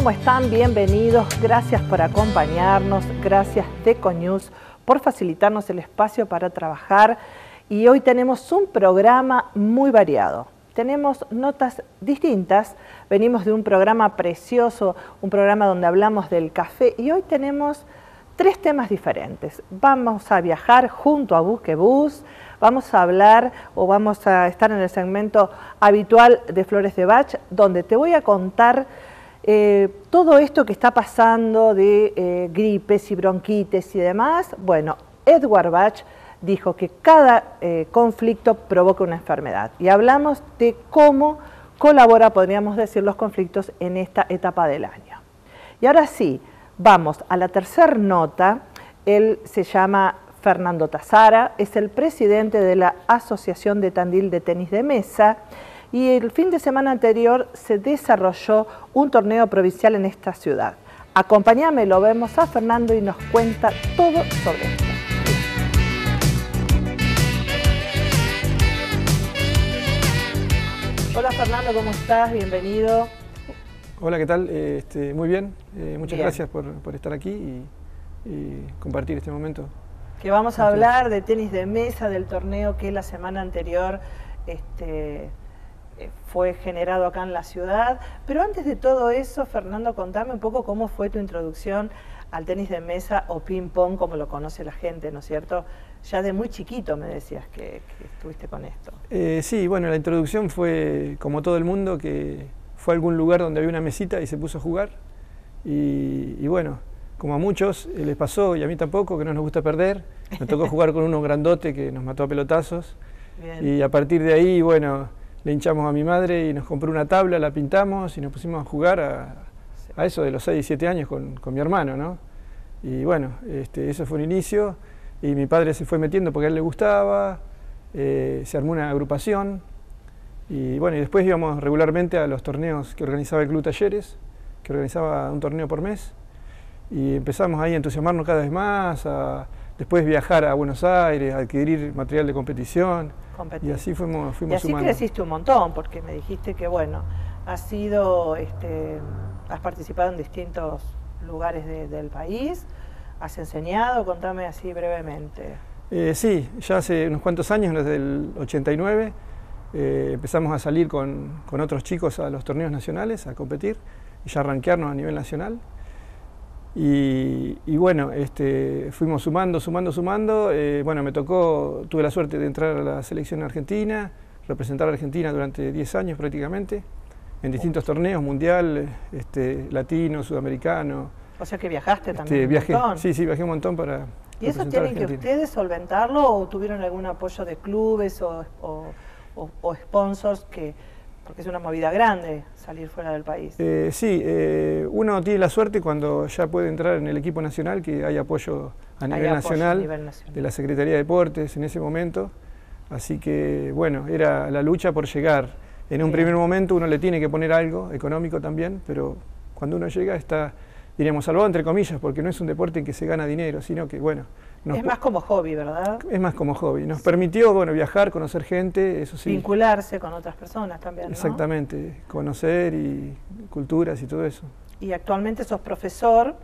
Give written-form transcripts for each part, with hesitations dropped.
¿cómo están? Bienvenidos, gracias por acompañarnos, gracias Teconews por facilitarnos el espacio para trabajar y hoy tenemos un programa muy variado. Tenemos notas distintas, venimos de un programa precioso, un programa donde hablamos del café y hoy tenemos tres temas diferentes. Vamos a viajar junto a Buquebus, vamos a hablar o vamos a estar en el segmento habitual de Flores de Bach, donde te voy a contar todo esto que está pasando de gripes y bronquitis y demás. Bueno, Edward Bach dijo que cada conflicto provoca una enfermedad y hablamos de cómo colabora, podríamos decir, los conflictos en esta etapa del año. Y ahora sí, vamos a la tercera nota. Él se llama Fernando Tassara, es el presidente de la Asociación de Tandil de Tenis de Mesa y el fin de semana anterior se desarrolló un torneo provincial en esta ciudad. Acompáñame, lo vemos a Fernando y nos cuenta todo sobre esto. Hola Fernando, ¿cómo estás? Bienvenido. Hola, ¿qué tal? Muy bien, muchas gracias por estar aquí y compartir este momento. Que vamos a hablar de tenis de mesa, del torneo que la semana anterior fue generado acá en la ciudad. Pero antes de todo eso, Fernando, contame un poco cómo fue tu introducción al tenis de mesa o ping-pong, como lo conoce la gente, ¿no es cierto? Ya de muy chiquito me decías que estuviste con esto. Sí, bueno, la introducción fue como todo el mundo, que fue a algún lugar donde había una mesita y se puso a jugar. Y bueno, como a muchos les pasó, y a mí tampoco, que no nos gusta perder. Nos tocó jugar con uno grandote que nos mató a pelotazos. Bien. Y a partir de ahí, bueno, le hinchamos a mi madre y nos compró una tabla, la pintamos y nos pusimos a jugar a eso de los 6 y 7 años con mi hermano, ¿no? Y bueno, eso fue un inicio. Y mi padre se fue metiendo porque a él le gustaba, se armó una agrupación. Y bueno, y después íbamos regularmente a los torneos que organizaba el Club Talleres, que organizaba un torneo por mes. Y empezamos ahí a entusiasmarnos cada vez más, a después viajar a Buenos Aires, a adquirir material de competición. Y así fuimos y así sumando. Creciste un montón, porque me dijiste que, bueno, has participado en distintos lugares del país, has enseñado, contame así brevemente. Sí, ya hace unos cuantos años, desde el 89, empezamos a salir con otros chicos a los torneos nacionales, a competir, y ya rankearnos a nivel nacional. Y bueno, fuimos sumando. Bueno, tuve la suerte de entrar a la selección argentina, representar a Argentina durante 10 años prácticamente, en distintos torneos, mundial, latino, sudamericano. O sea que viajaste también. Viajé, un montón. Sí, viajé un montón para. ¿Y eso tienen que ustedes solventarlo o tuvieron algún apoyo de clubes o sponsors que? Porque es una movida grande salir fuera del país. Sí, uno tiene la suerte cuando ya puede entrar en el equipo nacional, que hay apoyo a nivel nacional de la Secretaría de Deportes en ese momento. Así que, bueno, era la lucha por llegar. En un primer momento uno le tiene que poner algo económico también, pero cuando uno llega está, diríamos, salvado entre comillas, porque no es un deporte en que se gana dinero, sino que, bueno... Es más como hobby, ¿verdad? Es más como hobby. Nos permitió, bueno, viajar, conocer gente, eso sí. Vincularse con otras personas también, ¿no? Exactamente, conocer y culturas y todo eso. ¿Y actualmente sos profesor?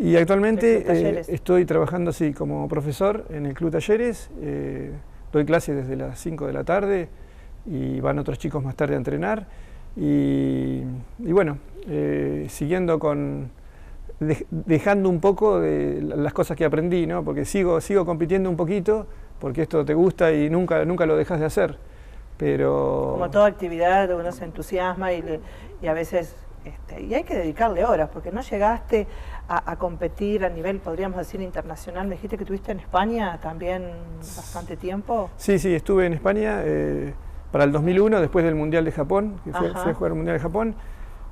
Y actualmente estoy trabajando, sí, como profesor en el Club Talleres. Doy clases desde las 5 de la tarde y van otros chicos más tarde a entrenar. Y bueno, siguiendo con... dejando un poco de las cosas que aprendí, ¿no? Porque sigo compitiendo un poquito, porque esto te gusta y nunca lo dejas de hacer. Pero... Como toda actividad, uno se entusiasma y a veces... y hay que dedicarle horas, porque no llegaste a competir a nivel, podríamos decir, internacional. Me dijiste que estuviste en España también bastante tiempo. Sí, estuve en España para el 2001, después del Mundial de Japón, que fui a jugar el Mundial de Japón.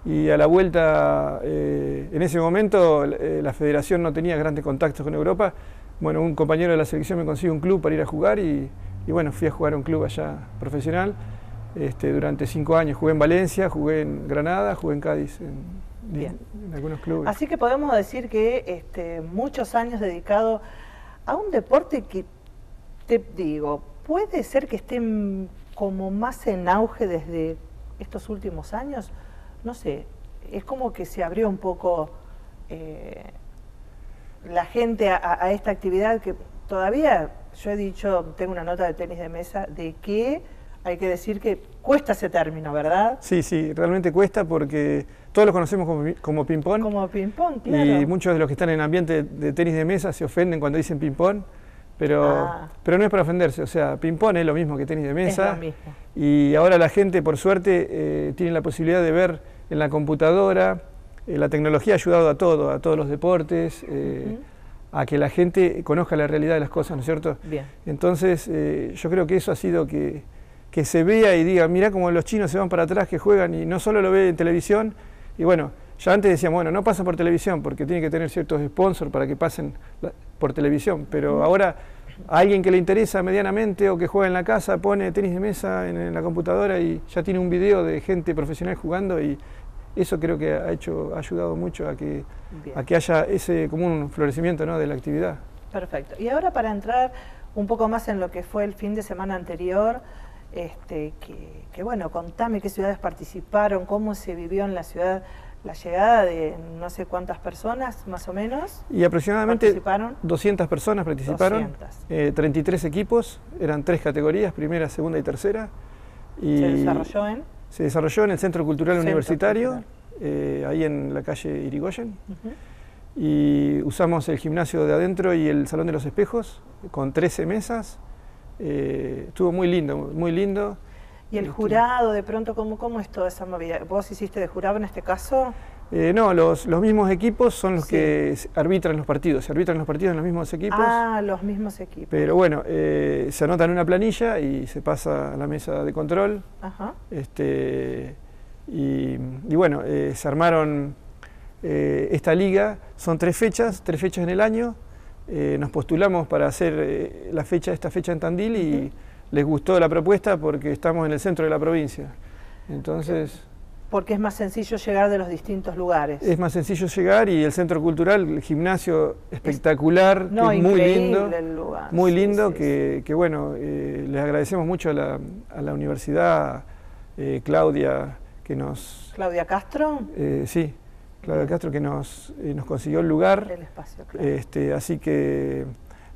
Y a la vuelta, en ese momento, la federación no tenía grandes contactos con Europa. Bueno, un compañero de la selección me consiguió un club para ir a jugar y bueno, fui a jugar a un club allá profesional. Durante 5 años jugué en Valencia, jugué en Granada, jugué en Cádiz, en algunos clubes. Así que podemos decir que muchos años dedicado a un deporte que, te digo, puede ser que esté como más en auge desde estos últimos años. No sé, es como que se abrió un poco la gente a esta actividad que todavía, yo he dicho, tengo una nota de tenis de mesa, de que hay que decir que cuesta ese término, ¿verdad? Sí, sí, realmente cuesta porque todos los conocemos como ping-pong. Como ping-pong, claro. Y muchos de los que están en el ambiente de tenis de mesa se ofenden cuando dicen ping-pong, pero no es para ofenderse, o sea, ping-pong es lo mismo que tenis de mesa. Es lo mismo. Y ahora la gente, por suerte, tiene la posibilidad de ver en la computadora. La tecnología ha ayudado a todo, a todos los deportes, a que la gente conozca la realidad de las cosas, ¿no es cierto? Bien. Entonces, yo creo que eso ha sido que se vea y diga, mirá cómo los chinos se van para atrás, que juegan, y no solo lo ve en televisión, y bueno, ya antes decían, bueno, no pasan por televisión, porque tienen que tener ciertos sponsors para que pasen por televisión, pero ahora a alguien que le interesa medianamente o que juega en la casa, pone tenis de mesa en la computadora y ya tiene un video de gente profesional jugando y eso creo que ha ayudado mucho a que haya ese común florecimiento, ¿no?, de la actividad. Perfecto. Y ahora para entrar un poco más en lo que fue el fin de semana anterior, que bueno, contame qué ciudades participaron, cómo se vivió en la ciudad la llegada de no sé cuántas personas, más o menos. Y aproximadamente participaron 200 personas participaron, 200. 33 equipos, eran 3 categorías, primera, segunda y tercera. Y se desarrolló en... Se desarrolló en el Centro Cultural Universitario, ahí en la calle Irigoyen, y usamos el gimnasio de adentro y el Salón de los Espejos, con 13 mesas, estuvo muy lindo, muy lindo. ¿Y el jurado, de pronto, cómo es toda esa movida? ¿Vos hiciste de jurado en este caso? No, los mismos equipos son los que arbitran los partidos, se arbitran los partidos en los mismos equipos. Ah, los mismos equipos. Pero bueno, se anota en una planilla y se pasa a la mesa de control. Ajá. Y bueno, se armaron esta liga, son 3 fechas en el año, nos postulamos para hacer esta fecha en Tandil y les gustó la propuesta porque estamos en el centro de la provincia, entonces... Okay. Porque es más sencillo llegar de los distintos lugares. Es más sencillo llegar y el centro cultural, el gimnasio espectacular, no, que es muy lindo, el lugar. Muy lindo, sí, que bueno, les agradecemos mucho a la universidad, Claudia, que nos... ¿Claudia Castro? Sí, Claudia Castro, que nos consiguió el lugar. El espacio, claro. Así que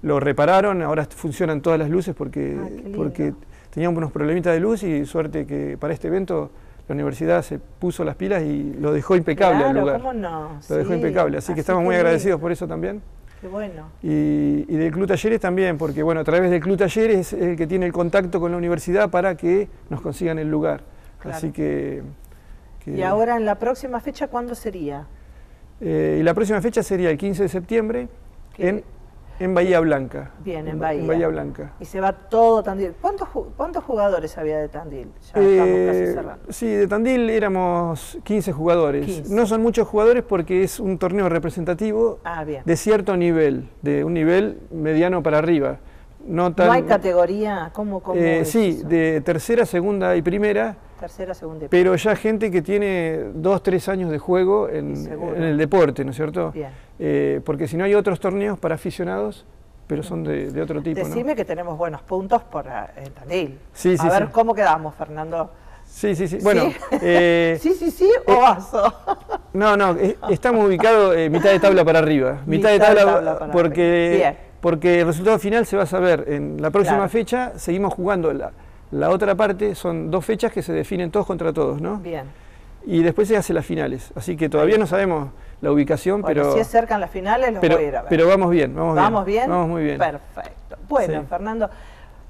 lo repararon, ahora funcionan todas las luces porque teníamos unos problemitas de luz y suerte que para este evento... La universidad se puso las pilas y lo dejó impecable al lugar. ¿Cómo no? Lo dejó impecable, así que estamos muy agradecidos por eso también. Qué bueno. Y del Club Talleres también, porque bueno, a través del Club Talleres es el que tiene el contacto con la universidad para que nos consigan el lugar. Claro. Así que... ¿Y ahora en la próxima fecha cuándo sería? Y la próxima fecha sería el 15 de septiembre en Bahía Blanca. Bien, en Bahía Blanca. Y se va todo Tandil. ¿Cuántos jugadores había de Tandil? Ya estamos casi cerrando. Sí, de Tandil éramos 15 jugadores. 15. No son muchos jugadores porque es un torneo representativo de cierto nivel, de un nivel mediano para arriba. ¿No hay categoría? ¿Cómo es eso? De tercera, segunda y primera. Tercera, segunda y primera. Pero ya gente que tiene 2 o 3 años de juego en el deporte, ¿no es cierto? Bien. Porque si no hay otros torneos para aficionados, pero son de otro tipo. Decime, ¿no?, que tenemos buenos puntos en Tandil. Sí, sí, a ver cómo quedamos, Fernando. Sí, sí, sí. Bueno, ¿sí? ¿Sí, sí, sí o vaso? No, no, estamos ubicados mitad de tabla para arriba. Mitad de tabla para arriba. Porque el resultado final se va a saber en la próxima fecha. Seguimos jugando la otra parte, son 2 fechas que se definen todos contra todos, ¿no? Bien. Y después se hacen las finales, así que todavía no sabemos la ubicación, bueno, pero... si es cerca en las finales voy a ir a ver. Pero vamos bien, ¿Vamos bien? Vamos muy bien. Perfecto. Bueno, sí. Fernando,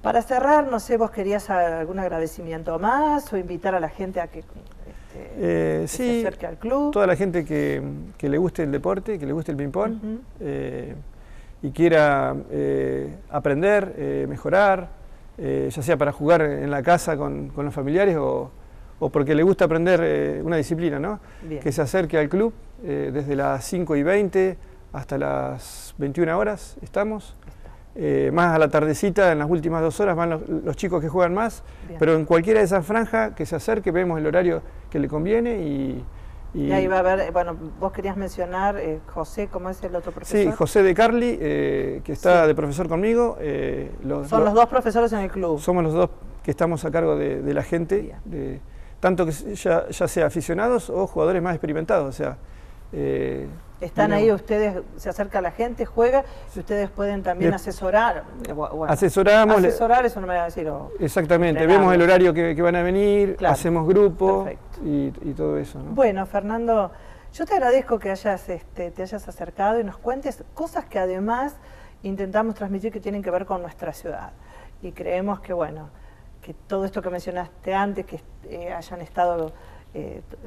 para cerrar, no sé, ¿vos querías algún agradecimiento más o invitar a la gente a que, que se acerque al club? Toda la gente que le guste el deporte, que le guste el ping-pong, y quiera aprender, mejorar, ya sea para jugar en la casa con los familiares o porque le gusta aprender una disciplina, ¿no? Bien. Que se acerque al club, desde las 5:20 hasta las 21 horas estamos. Más a la tardecita, en las últimas 2 horas van los chicos que juegan más. Bien. Pero en cualquiera de esas franjas que se acerque, vemos el horario que le conviene y ahí va a haber, bueno, vos querías mencionar José, ¿cómo es el otro profesor? Sí, José de Carli, que está de profesor conmigo. Son los 2 profesores en el club. Somos los 2 que estamos a cargo de la gente, tanto que ya sea aficionados o jugadores más experimentados. O sea, están ahí ustedes, se acerca a la gente, juega, y ustedes pueden también asesorar. Bueno, asesoramos. Asesorar es una manera de decirlo. Exactamente, entrenamos. Vemos el horario que van a venir, claro, hacemos grupo y todo eso, ¿no? Bueno, Fernando, yo te agradezco que hayas, te hayas acercado y nos cuentes cosas que además intentamos transmitir que tienen que ver con nuestra ciudad. Y creemos que, bueno, que todo esto que mencionaste antes, que hayan estado...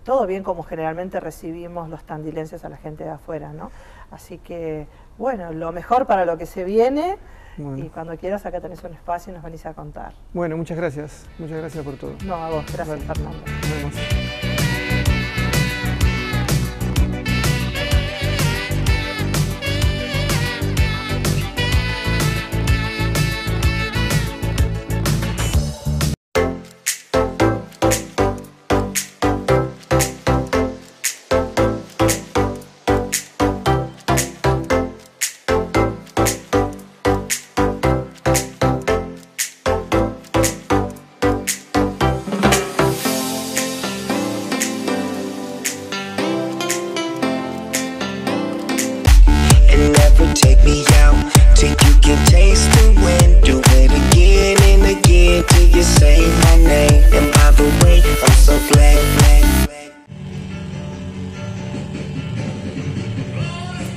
todo bien como generalmente recibimos los tandilenses a la gente de afuera, ¿no? Así que, bueno, lo mejor para lo que se viene, bueno, y cuando quieras acá tenés un espacio y nos venís a contar. Bueno, muchas gracias por todo. No, a vos, gracias, vale. Fernando. Nos vemos.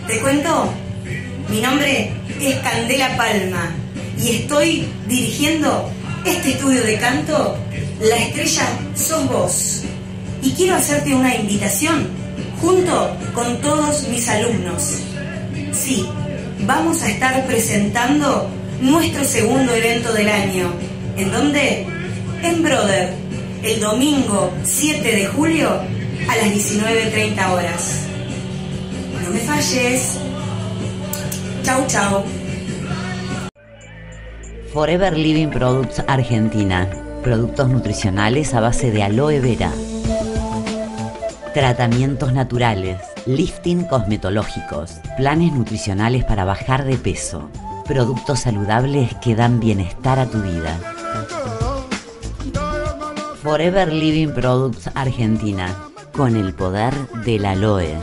Te cuento, mi nombre es Candela Palma y estoy dirigiendo este estudio de canto, La Estrella Sos Vos. Y quiero hacerte una invitación junto con todos mis alumnos. Sí, vamos a estar presentando nuestro segundo evento del año. ¿En dónde? En Brother, el domingo 7 de julio a las 19:30 horas. No me falles. Chau, chau. Forever Living Products Argentina. Productos nutricionales a base de aloe vera. Tratamientos naturales. Lifting cosmetológicos. Planes nutricionales para bajar de peso. Productos saludables que dan bienestar a tu vida. Forever Living Products Argentina. Con el poder del aloe.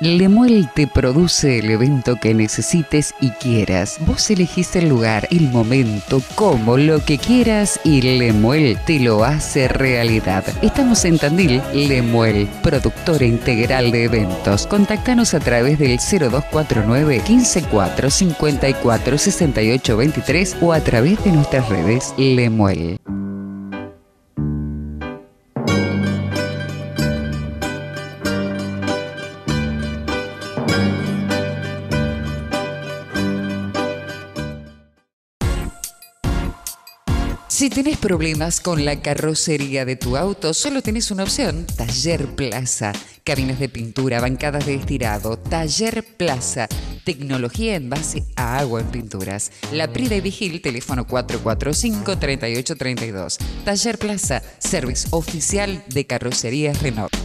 Lemuel te produce el evento que necesites y quieras. Vos elegís el lugar, el momento, cómo, lo que quieras y Lemuel te lo hace realidad. Estamos en Tandil, Lemuel, productora integral de eventos. Contactanos a través del 0249-154-54-6823 o a través de nuestras redes Lemuel. Si tenés problemas con la carrocería de tu auto, solo tenés una opción, Taller Plaza. Cabinas de pintura, bancadas de estirado, Taller Plaza. Tecnología en base a agua en pinturas. La Prida y Vigil, teléfono 445-3832. Taller Plaza, servicio oficial de carrocerías Renault.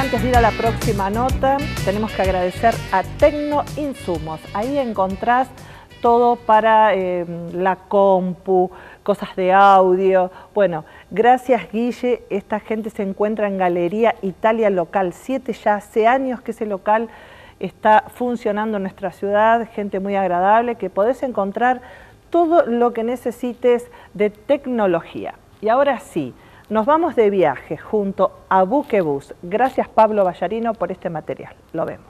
Antes de ir a la próxima nota, tenemos que agradecer a Tecno Insumos. Ahí encontrás todo para la compu, cosas de audio. Bueno, gracias Guille, esta gente se encuentra en Galería Italia Local 7, ya hace años que ese local está funcionando en nuestra ciudad, gente muy agradable, que podés encontrar todo lo que necesites de tecnología. Y ahora sí, nos vamos de viaje junto a Buquebus. Gracias Pablo Vallarino por este material. Lo vemos.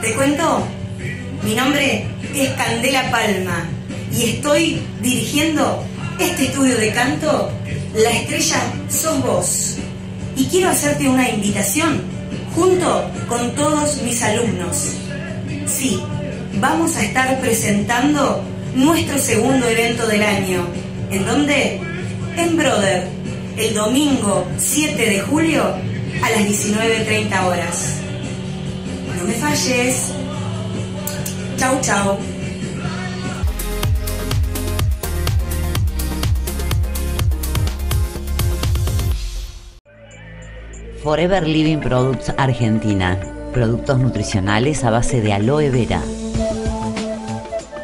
Te cuento, mi nombre es Candela Palma y estoy dirigiendo este estudio de canto, La Estrella Sos Vos. Y quiero hacerte una invitación junto con todos mis alumnos. Sí, vamos a estar presentando nuestro segundo evento del año. ¿En dónde? En Brother, el domingo 7 de julio a las 19:30 horas. No me falles. Chau, chau. Forever Living Products Argentina. Productos nutricionales a base de aloe vera.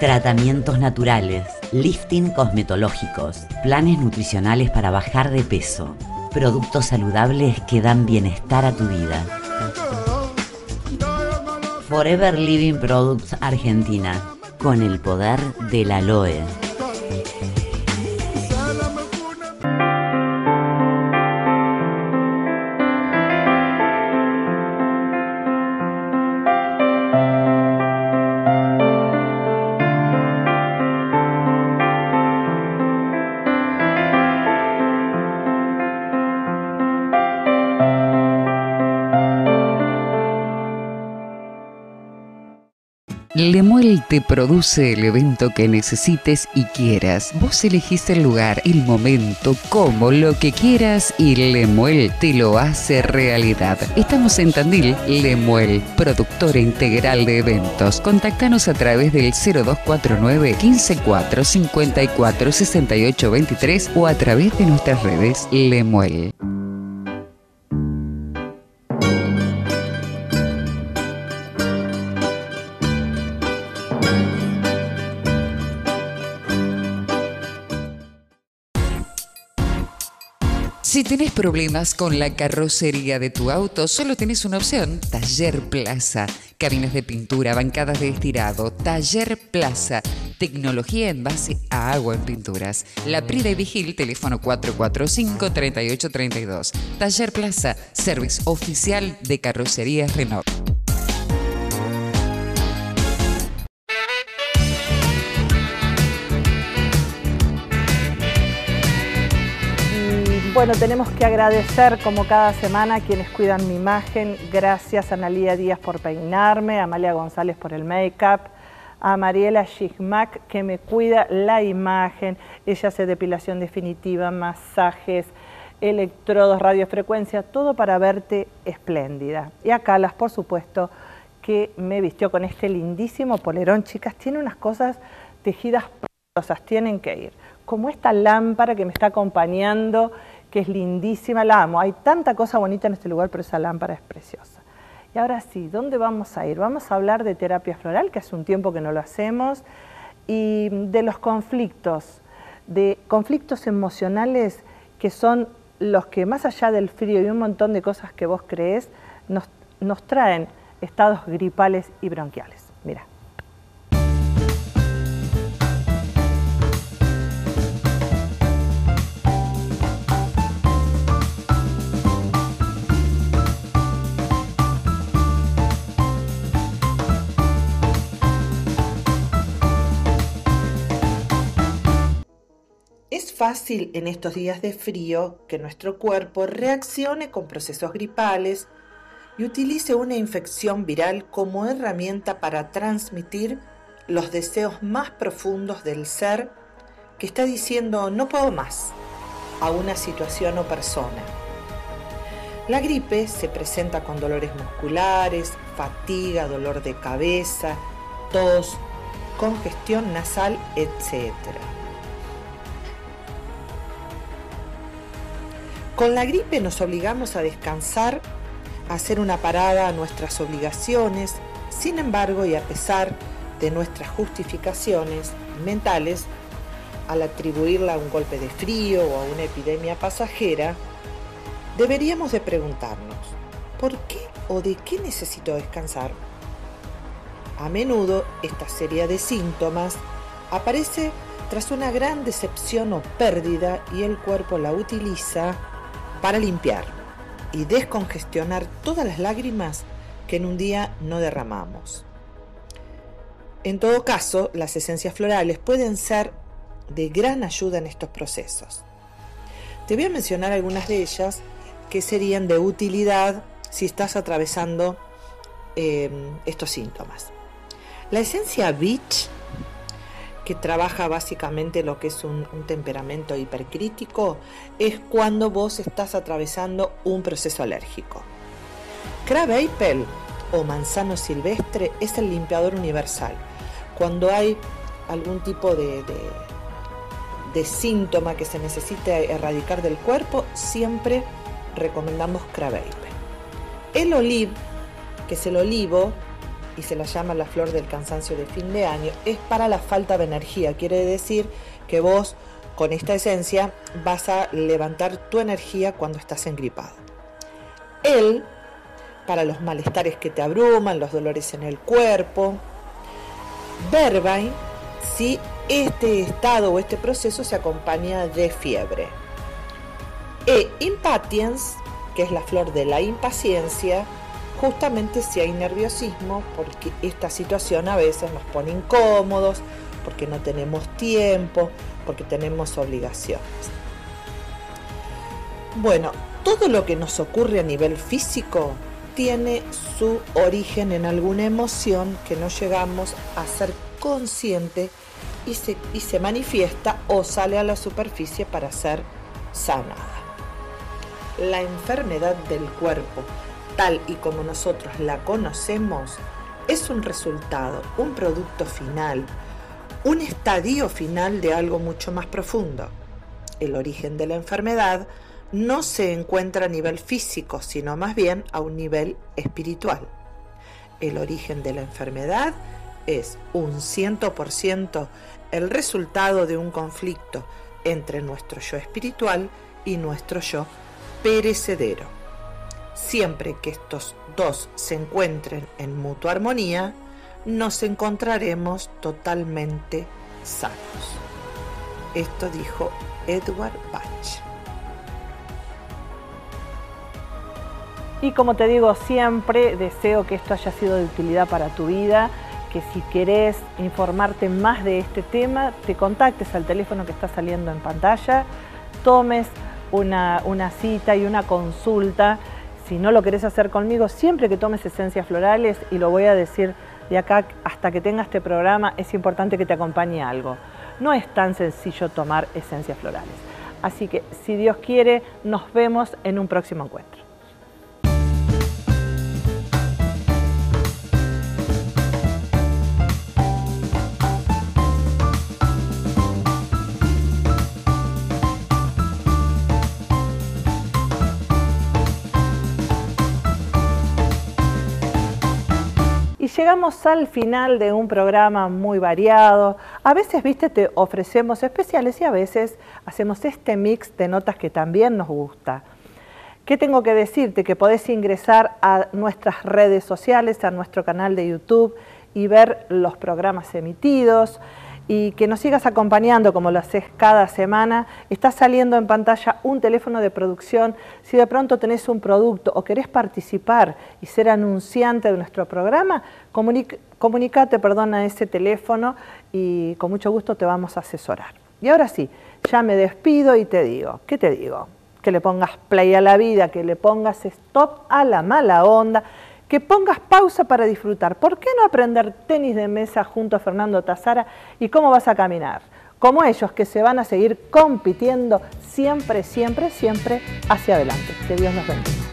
Tratamientos naturales. Lifting cosmetológicos. Planes nutricionales para bajar de peso. Productos saludables que dan bienestar a tu vida. Forever Living Products Argentina, con el poder del aloe. Lemuel te produce el evento que necesites y quieras. Vos elegís el lugar, el momento, cómo, lo que quieras y Lemuel te lo hace realidad. Estamos en Tandil, Lemuel, productora integral de eventos. Contáctanos a través del 0249 154 54 68 23 o a través de nuestras redes Lemuel. Si tenés problemas con la carrocería de tu auto, solo tenés una opción, Taller Plaza. Cabinas de pintura, bancadas de estirado, Taller Plaza. Tecnología en base a agua en pinturas. La Prida y Vigil, teléfono 445-3832. Taller Plaza, servicio oficial de carrocerías Renault. Bueno, tenemos que agradecer como cada semana a quienes cuidan mi imagen. Gracias a Analía Díaz por peinarme, a Amalia González por el make-up, a Mariela Shigmak que me cuida la imagen. Ella hace depilación definitiva, masajes, electrodos, radiofrecuencia, todo para verte espléndida. Y a Calas, por supuesto, que me vistió con este lindísimo polerón. Chicas, tiene unas cosas tejidas preciosas, tienen que ir. Como esta lámpara que me está acompañando, que es lindísima, la amo. Hay tanta cosa bonita en este lugar, pero esa lámpara es preciosa. Y ahora sí, ¿dónde vamos a ir? Vamos a hablar de terapia floral, que hace un tiempo que no lo hacemos, y de los conflictos, de conflictos emocionales que son los que, más allá del frío y un montón de cosas que vos creés, nos traen estados gripales y bronquiales. Mira. Fácil en estos días de frío que nuestro cuerpo reaccione con procesos gripales y utilice una infección viral como herramienta para transmitir los deseos más profundos del ser que está diciendo no puedo más a una situación o persona. La gripe se presenta con dolores musculares, fatiga, dolor de cabeza, tos, congestión nasal, etc. Con la gripe nos obligamos a descansar, a hacer una parada a nuestras obligaciones. Sin embargo, y a pesar de nuestras justificaciones mentales, al atribuirla a un golpe de frío o a una epidemia pasajera, deberíamos de preguntarnos, ¿por qué o de qué necesito descansar? A menudo, esta serie de síntomas aparece tras una gran decepción o pérdida y el cuerpo la utiliza para limpiar y descongestionar todas las lágrimas que en un día no derramamos. En todo caso, las esencias florales pueden ser de gran ayuda en estos procesos. Te voy a mencionar algunas de ellas que serían de utilidad si estás atravesando estos síntomas. La esencia Beach, que trabaja básicamente lo que es un temperamento hipercrítico, es cuando vos estás atravesando un proceso alérgico. Craveipel o manzano silvestre es el limpiador universal. Cuando hay algún tipo de síntoma que se necesita erradicar del cuerpo, siempre recomendamos Craveipel. El olive, que es el olivo, y se la llama la flor del cansancio de fin de año, es para la falta de energía. Quiere decir que vos con esta esencia vas a levantar tu energía cuando estás engripado. Él, para los malestares que te abruman, los dolores en el cuerpo. Vervain, si este estado o este proceso se acompaña de fiebre. E impatiens, que es la flor de la impaciencia, justamente si hay nerviosismo, porque esta situación a veces nos pone incómodos, porque no tenemos tiempo, porque tenemos obligaciones. Bueno, todo lo que nos ocurre a nivel físico tiene su origen en alguna emoción que no llegamos a ser consciente y se manifiesta o sale a la superficie para ser sanada. La enfermedad del cuerpo, tal y como nosotros la conocemos, es un resultado, un producto final, un estadio final de algo mucho más profundo. El origen de la enfermedad no se encuentra a nivel físico, sino más bien a un nivel espiritual. El origen de la enfermedad es un 100% el resultado de un conflicto entre nuestro yo espiritual y nuestro yo perecedero. Siempre que estos dos se encuentren en mutua armonía, nos encontraremos totalmente sanos. Esto dijo Edward Bach. Y como te digo siempre, deseo que esto haya sido de utilidad para tu vida, que si querés informarte más de este tema, te contactes al teléfono que está saliendo en pantalla, tomes una cita y una consulta. Si no lo querés hacer conmigo, siempre que tomes esencias florales, y lo voy a decir de acá hasta que tenga este programa, es importante que te acompañe algo. No es tan sencillo tomar esencias florales. Así que, si Dios quiere, nos vemos en un próximo encuentro. Llegamos al final de un programa muy variado. A veces, viste, te ofrecemos especiales y a veces hacemos este mix de notas que también nos gusta. ¿Qué tengo que decirte? Que podés ingresar a nuestras redes sociales, a nuestro canal de YouTube y ver los programas emitidos y que nos sigas acompañando como lo haces cada semana. Está saliendo en pantalla un teléfono de producción. Si de pronto tenés un producto o querés participar y ser anunciante de nuestro programa, comunícate a ese teléfono y con mucho gusto te vamos a asesorar. Y ahora sí, ya me despido y te digo, ¿qué te digo? Que le pongas play a la vida, que le pongas stop a la mala onda, que pongas pausa para disfrutar. ¿Por qué no aprender tenis de mesa junto a Fernando Tassara y cómo vas a caminar? Como ellos, que se van a seguir compitiendo siempre, siempre, siempre hacia adelante. Que Dios nos bendiga.